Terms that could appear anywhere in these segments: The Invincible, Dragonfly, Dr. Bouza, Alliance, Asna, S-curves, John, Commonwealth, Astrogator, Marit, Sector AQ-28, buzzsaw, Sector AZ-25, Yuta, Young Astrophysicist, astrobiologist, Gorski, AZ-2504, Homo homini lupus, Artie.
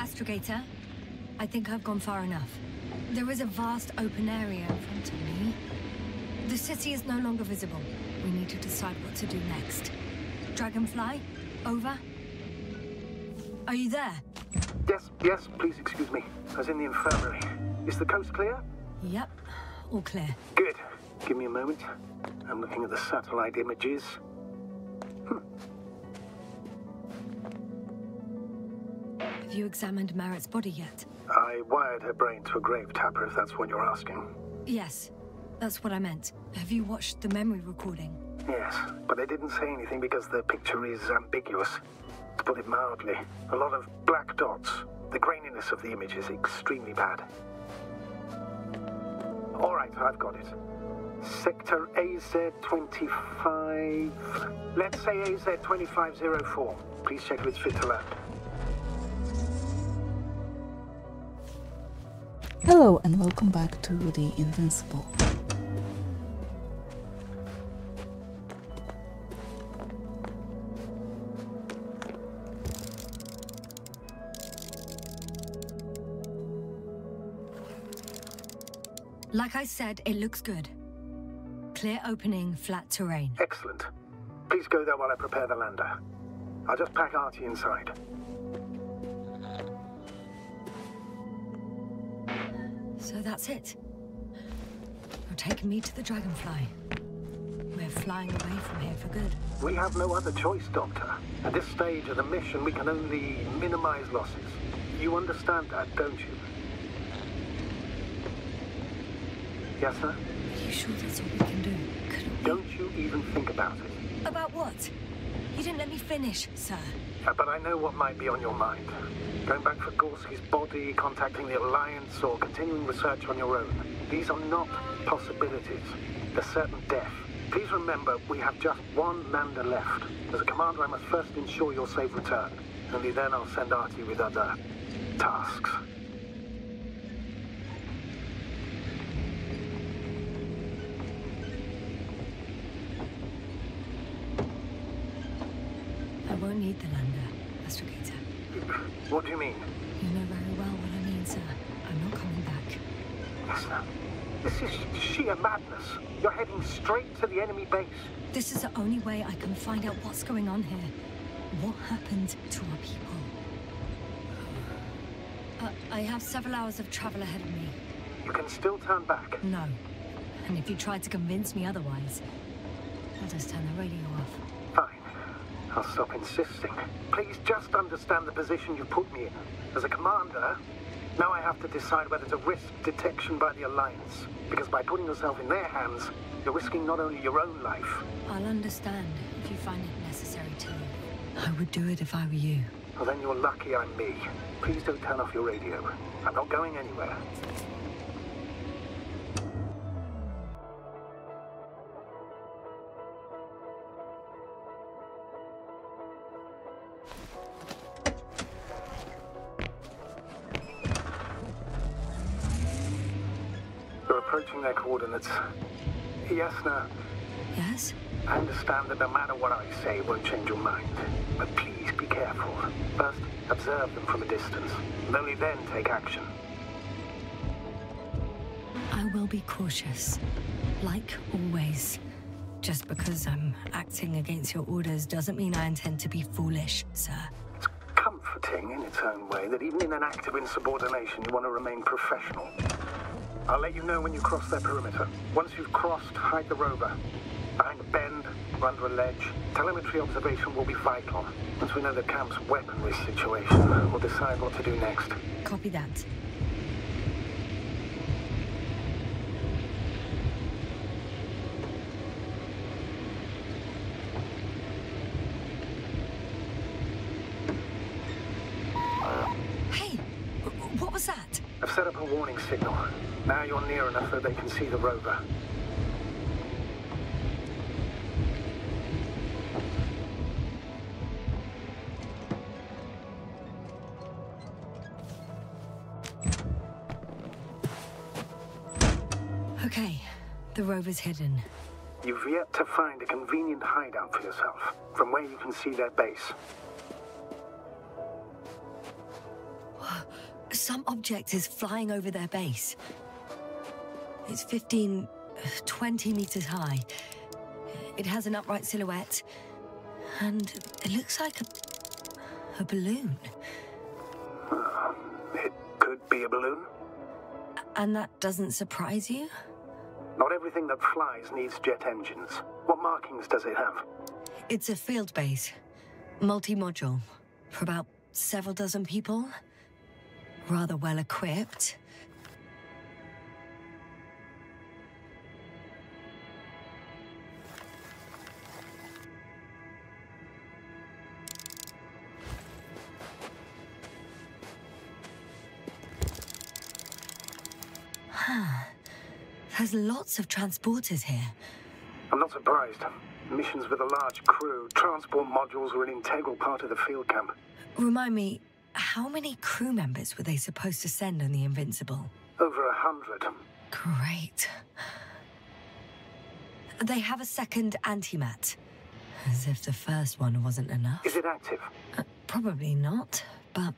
Astrogator, I think I've gone far enough. There is a vast open area in front of me. The city is no longer visible. We need to decide what to do next. Dragonfly, over. Are you there? Yes, yes, please excuse me. I was in the infirmary. Is the coast clear? Yep, all clear. Good. Give me a moment. I'm looking at the satellite images. Have you examined Marit's body yet? I wired her brain to a grave tapper, if that's what you're asking. Yes, that's what I meant. Have you watched the memory recording? Yes, but I didn't say anything because the picture is ambiguous. To put it mildly, a lot of black dots. The graininess of the image is extremely bad. All right, I've got it. Sector AZ-25... Let's say AZ-2504. Please check if it's fit to land. Hello and welcome back to The Invincible. Like I said, it looks good. Clear opening, flat terrain. Excellent. Please go there while I prepare the lander. I'll just pack Artie inside. So that's it. You're taking me to the Dragonfly. We're flying away from here for good. We have no other choice, Doctor. At this stage of the mission, we can only minimize losses. You understand that, don't you? Yes, sir? Are you sure that's all we can do? Don't you even think about it. About what? You didn't let me finish, sir. But I know what might be on your mind. Going back for Gorski's body, contacting the Alliance, or continuing research on your own. These are not possibilities. They're certain death. Please remember, we have just one lander left. As a commander, I must first ensure your safe return. Only then I'll send Artie with other tasks. I don't need the lander, Astrogator. What do you mean? You know very well what I mean, sir. I'm not coming back. Asna, this is sheer madness. You're heading straight to the enemy base. This is the only way I can find out what's going on here. What happened to our people? I have several hours of travel ahead of me. You can still turn back. No. And if you try to convince me otherwise, I'll just turn the radio off. I'll stop insisting. Please just understand the position you put me in. As a commander, now I have to decide whether to risk detection by the Alliance. Because by putting yourself in their hands, you're risking not only your own life. I'll understand if you find it necessary to. I would do it if I were you. Well, then you're lucky I'm me. Please don't turn off your radio. I'm not going anywhere. Their coordinates. Yes, now. Yes? I understand that no matter what I say, it won't change your mind. But please be careful. First, observe them from a distance. And only then take action. I will be cautious. Like always. Just because I'm acting against your orders doesn't mean I intend to be foolish, sir. It's comforting in its own way that even in an act of insubordination, you want to remain professional. I'll let you know when you cross their perimeter. Once you've crossed, hide the rover. Behind a bend, or under a ledge. Telemetry observation will be vital. Once we know the camp's weaponry situation, we'll decide what to do next. Copy that. Hey, what was that? I've set up a warning signal. Now you're near enough that they can see the rover. Okay, the rover's hidden. You've yet to find a convenient hideout for yourself, from where you can see their base. Whoa. some object is flying over their base. It's 15, 20 meters high. It has an upright silhouette, and it looks like a balloon. It could be a balloon. And that doesn't surprise you? Not everything that flies needs jet engines. What markings does it have? It's a field base, multi-module, for about several dozen people. Rather well equipped. There's lots of transporters here. I'm not surprised. Missions with a large crew, transport modules were an integral part of the field camp. Remind me, how many crew members were they supposed to send on the Invincible? Over 100. Great. They have a second antimat. As if the first one wasn't enough. Is it active? Probably not, but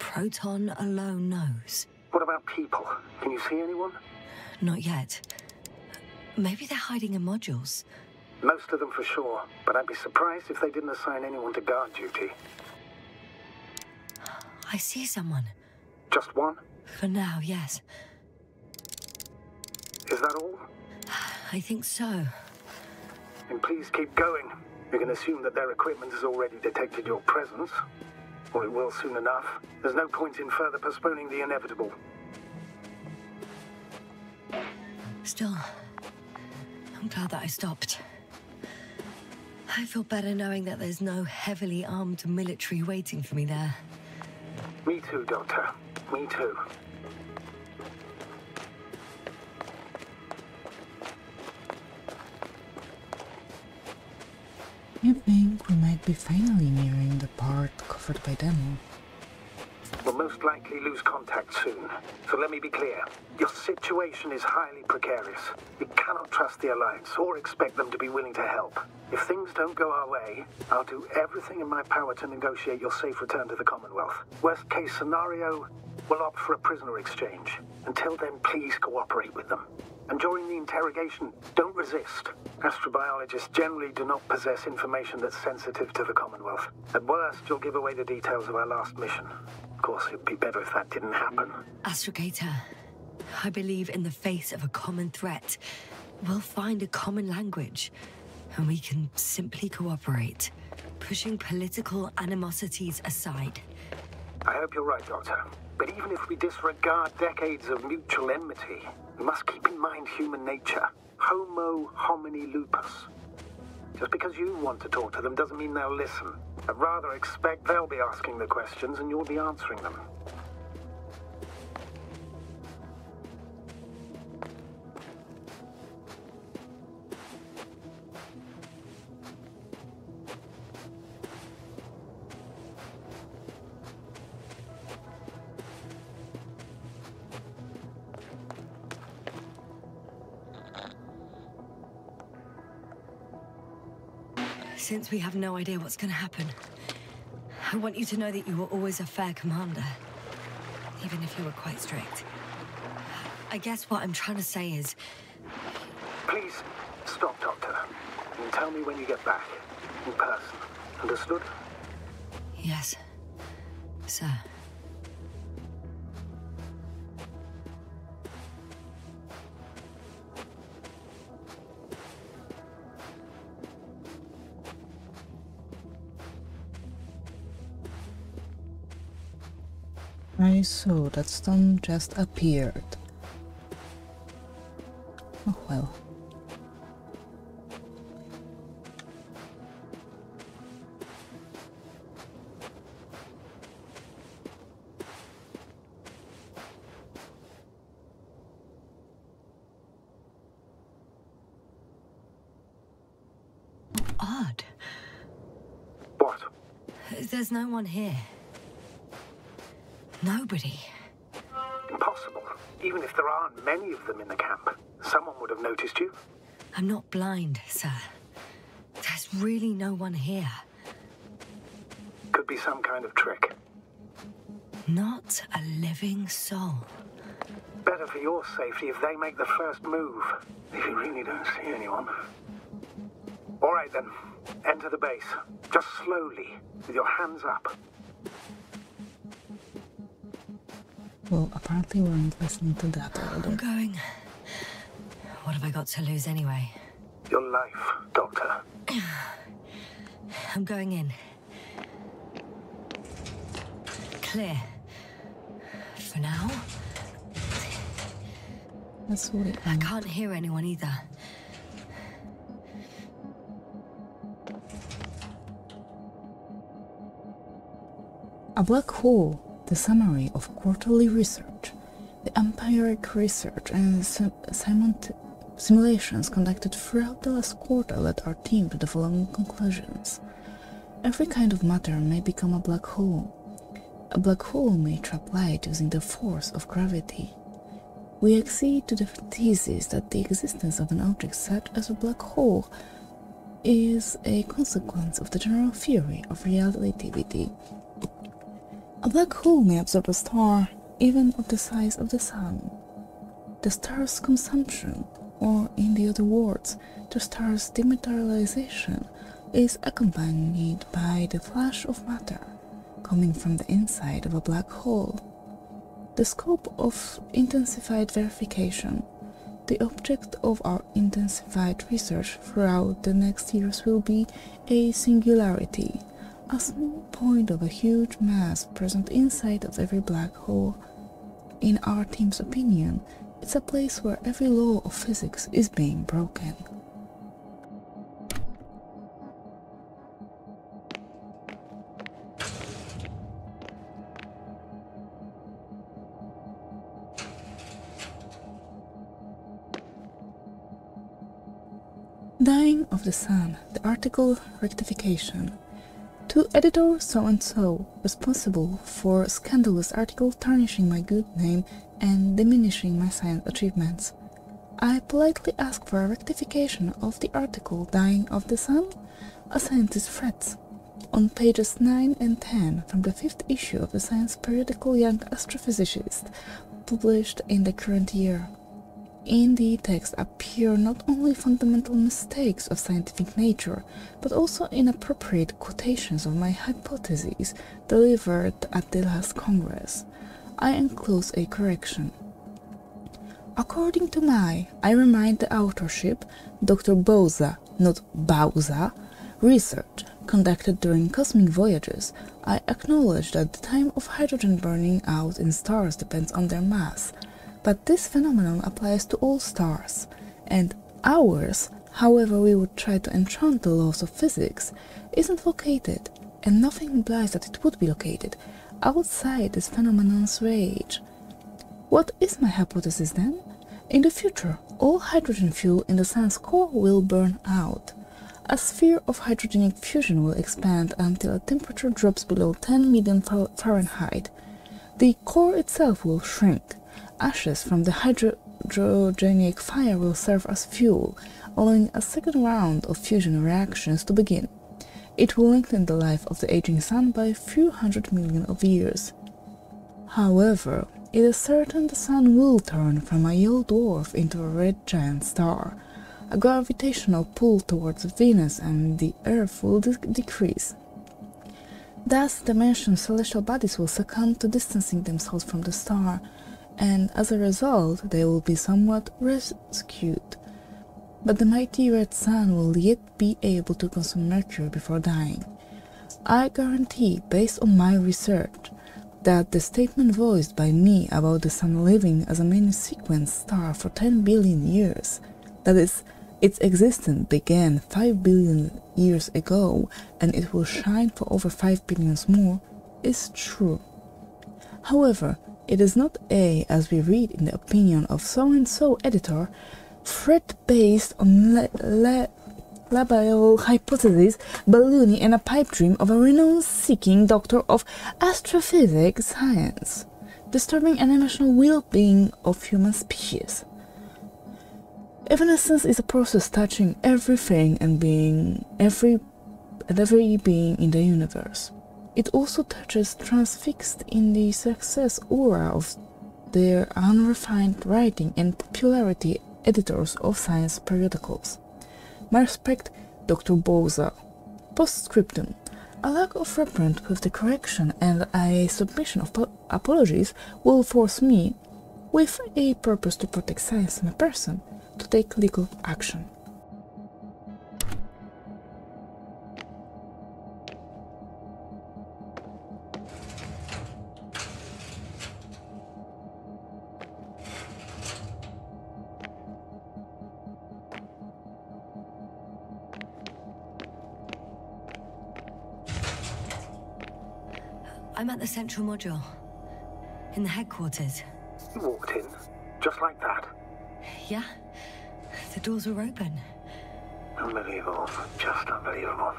Proton alone knows. What about people? Can you see anyone? Not yet. Maybe they're hiding in modules. Most of them for sure, but I'd be surprised if they didn't assign anyone to guard duty. I see someone. Just one? For now, yes. Is that all? I think so. And please keep going. You can assume that their equipment has already detected your presence. Or it will soon enough. There's no point in further postponing the inevitable. Still, I'm glad that I stopped. I feel better knowing that there's no heavily armed military waiting for me there. Me too, Doctor. Me too. You think we might be finally nearing the part covered by demo? We'll most likely lose contact soon, so let me be clear. Your situation is highly precarious. You cannot trust the Alliance or expect them to be willing to help. If things don't go our way, I'll do everything in my power to negotiate your safe return to the Commonwealth. Worst case scenario, we'll opt for a prisoner exchange. Until then, please cooperate with them. And during the interrogation, don't resist. Astrobiologists generally do not possess information that's sensitive to the Commonwealth. At worst, you'll give away the details of our last mission. Of course, it'd be better if that didn't happen. Astrogator, I believe in the face of a common threat, we'll find a common language, and we can simply cooperate, pushing political animosities aside. I hope you're right, Doctor. But even if we disregard decades of mutual enmity, we must keep in mind human nature. Homo homini lupus. Just because you want to talk to them doesn't mean they'll listen. I'd rather expect they'll be asking the questions and you'll be answering them. Since we have no idea what's going to happen, I want you to know that you were always a fair commander, even if you were quite strict. I guess what I'm trying to say is... Please, stop, Doctor, and tell me when you get back, in person. Understood? Yes, sir. I saw that stone just appeared. Oh well. Odd. What? There's no one here. Nobody. Impossible. Even if there aren't many of them in the camp, someone would have noticed you. I'm not blind, sir. There's really no one here. Could be some kind of trick. Not a living soul. Better for your safety if they make the first move. If you really don't see anyone. All right then, enter the base. Just slowly, with your hands up. Well, apparently we weren't listening to that already. I'm going. What have I got to lose anyway? Your life, Doctor. I'm going in. Clear. For now. That's what it is. I can't hear anyone either. A black hole. The summary of quarterly research. The empiric research and simulations conducted throughout the last quarter led our team to the following conclusions. Every kind of matter may become a black hole. A black hole may trap light using the force of gravity. We accede to the thesis that the existence of an object such as a black hole is a consequence of the general theory of relativity. A black hole may absorb a star, even of the size of the sun. The star's consumption, or in the other words, the star's dematerialization, is accompanied by the flash of matter coming from the inside of a black hole. The scope of intensified verification. The object of our intensified research throughout the next years will be a singularity, a small point of a huge mass present inside of every black hole. In our team's opinion, it's a place where every law of physics is being broken. Dying of the Sun, the article rectification. To editor so-and-so, responsible for scandalous article tarnishing my good name and diminishing my science achievements. I politely ask for a rectification of the article Dying of the Sun, a Scientist Frets, on pages 9 and 10 from the 5th issue of the science periodical Young Astrophysicist, published in the current year. In the text appear not only fundamental mistakes of scientific nature, but also inappropriate quotations of my hypotheses delivered at the last Congress. I enclose a correction. According to I remind the authorship, Dr. Bouza, not Bowser, research conducted during cosmic voyages. I acknowledge that the time of hydrogen burning out in stars depends on their mass. But this phenomenon applies to all stars, and ours, however we would try to enchant the laws of physics, isn't located, and nothing implies that it would be located, outside this phenomenon's range. What is my hypothesis then? In the future, all hydrogen fuel in the sun's core will burn out. A sphere of hydrogenic fusion will expand until a temperature drops below 10 million Fahrenheit. The core itself will shrink. Ashes from the hydrogenic fire will serve as fuel, allowing a second round of fusion reactions to begin. It will lengthen the life of the aging sun by a few hundred million of years. However, it is certain the sun will turn from a yellow dwarf into a red giant star. A gravitational pull towards Venus and the Earth will decrease. Thus, dimensional celestial bodies will succumb to distancing themselves from the star, and as a result they will be somewhat rescued. But the mighty red sun will yet be able to consume mercury before dying. I guarantee, based on my research, that the statement voiced by me about the sun living as a mini-sequence star for 10 billion years, that is, its existence began 5 billion years ago and it will shine for over 5 billion more, is true. However, it is not a, as we read in the opinion of so-and-so editor, threat based on labile hypothesis, ballooning and a pipe dream of a renowned-seeking doctor of astrophysics science, disturbing an emotional well-being of human species. Evanescence is a process touching everything and being, every being in the universe. It also touches transfixed in the success aura of their unrefined writing and popularity editors of science periodicals. My respect, Dr. Bouza. Postscriptum. A lack of reprint with the correction and a submission of apologies will force me, with a purpose to protect science and a person, to take legal action. I'm at the central module, in the headquarters. You walked in, just like that? Yeah, the doors were open. Unbelievable, just unbelievable.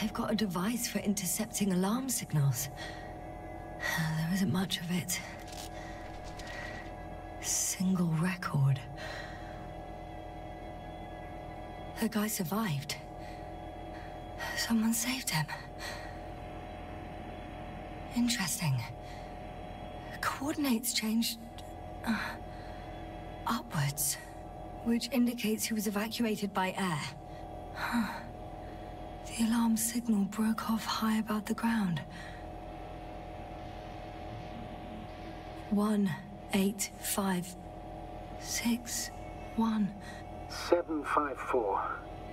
They've got a device for intercepting alarm signals. There isn't much of it. Single record. The guy survived. Someone saved him. Interesting. Coordinates changed upwards, which indicates he was evacuated by air. Huh. The alarm signal broke off high above the ground. 1-8-5-6-1-7-5-4.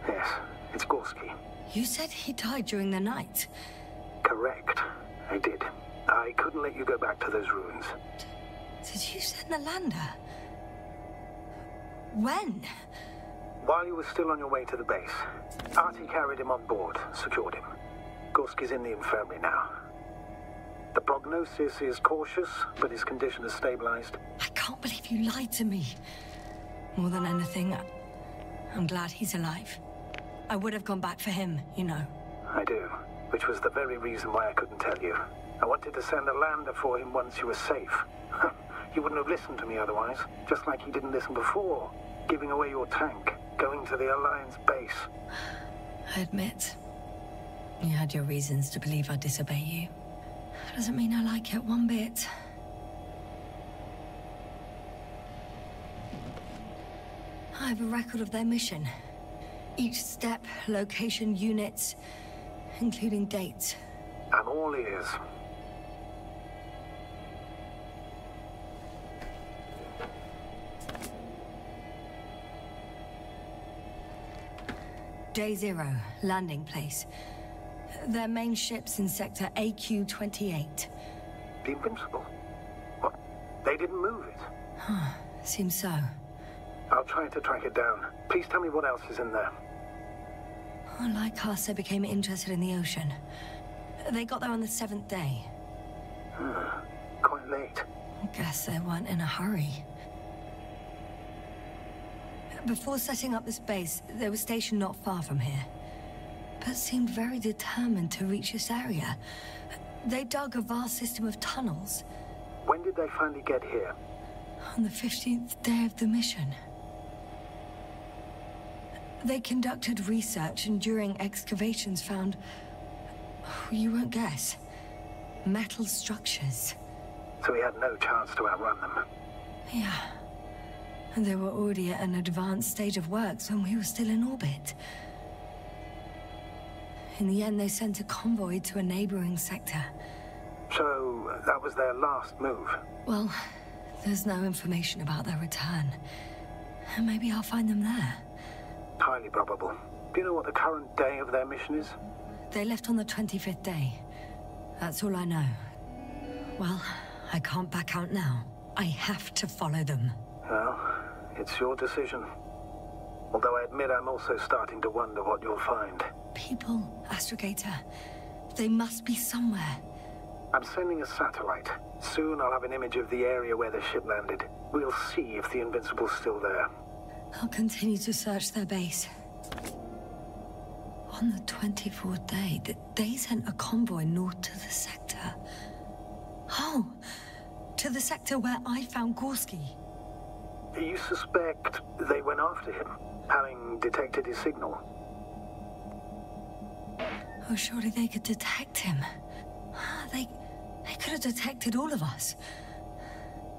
Yes, it's Gorski. You said he died during the night. Correct. I did. I couldn't let you go back to those ruins. Did you send the lander? When? While you were still on your way to the base. Artie carried him on board, secured him. Gorski's in the infirmary now. The prognosis is cautious, but his condition is stabilized. I can't believe you lied to me. More than anything, I'm glad he's alive. I would have gone back for him, you know. I do. Which was the very reason why I couldn't tell you. I wanted to send a lander for him once you were safe. You wouldn't have listened to me otherwise, just like you didn't listen before. Giving away your tank, going to the Alliance base. I admit, you had your reasons to believe I'd disobey you. That doesn't mean I like it one bit. I have a record of their mission. Each step, location, units, including dates. I'm all ears. Day 0, landing place. Their main ship's in Sector AQ-28. The Invincible? What? They didn't move it? Huh, seems so. I'll try to track it down. Please tell me what else is in there. Like us, they became interested in the ocean. They got there on the 7th day. Quite late. I guess they weren't in a hurry. Before setting up this base, they were stationed not far from here, but seemed very determined to reach this area. They dug a vast system of tunnels. When did they finally get here? On the 15th day of the mission. They conducted research and during excavations found, you won't guess, metal structures. So we had no chance to outrun them. Yeah. And they were already at an advanced stage of works when we were still in orbit. In the end, they sent a convoy to a neighboring sector. So that was their last move? Well, there's no information about their return. And maybe I'll find them there. Highly probable. Do you know what the current day of their mission is? They left on the 25th day. That's all I know. Well, I can't back out now. I have to follow them. Well, it's your decision. Although I admit I'm also starting to wonder what you'll find. People, Astrogator. They must be somewhere. I'm sending a satellite. Soon I'll have an image of the area where the ship landed. We'll see if the Invincible's still there. I'll continue to search their base. On the 24th day, they sent a convoy north to the sector. Oh! To the sector where I found Gorski. You suspect they went after him, having detected his signal? Well, surely they could detect him. They could have detected all of us.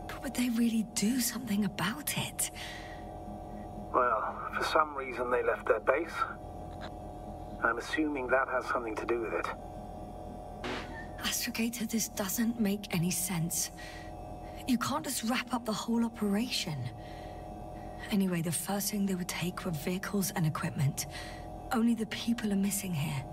But would they really do something about it? Well, for some reason they left their base. I'm assuming that has something to do with it. Astrogator, this doesn't make any sense. You can't just wrap up the whole operation. Anyway, the first thing they would take were vehicles and equipment. Only the people are missing here.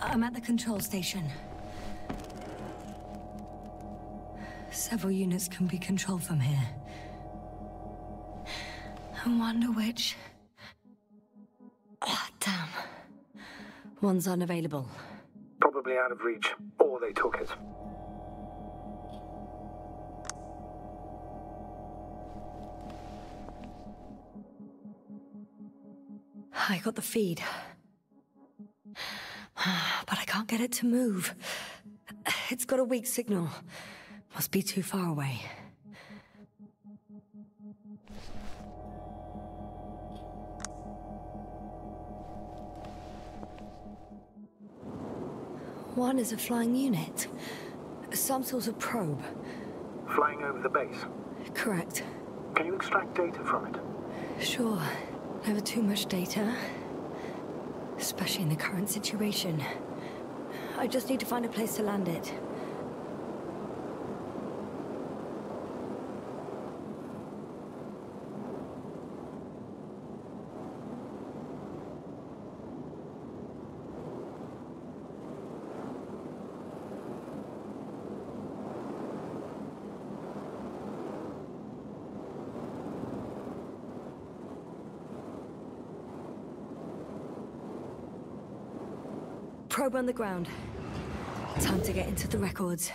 I'm at the control station. Several units can be controlled from here. I wonder which... Oh, damn. One's unavailable. Probably out of reach, or they took it. I got the feed. But I can't get it to move. It's got a weak signal. Must be too far away. One is a flying unit. Some sort of probe. Flying over the base? Correct. Can you extract data from it? Sure. Never too much data. Especially in the current situation. I just need to find a place to land it. Probe on the ground. Time to get into the records.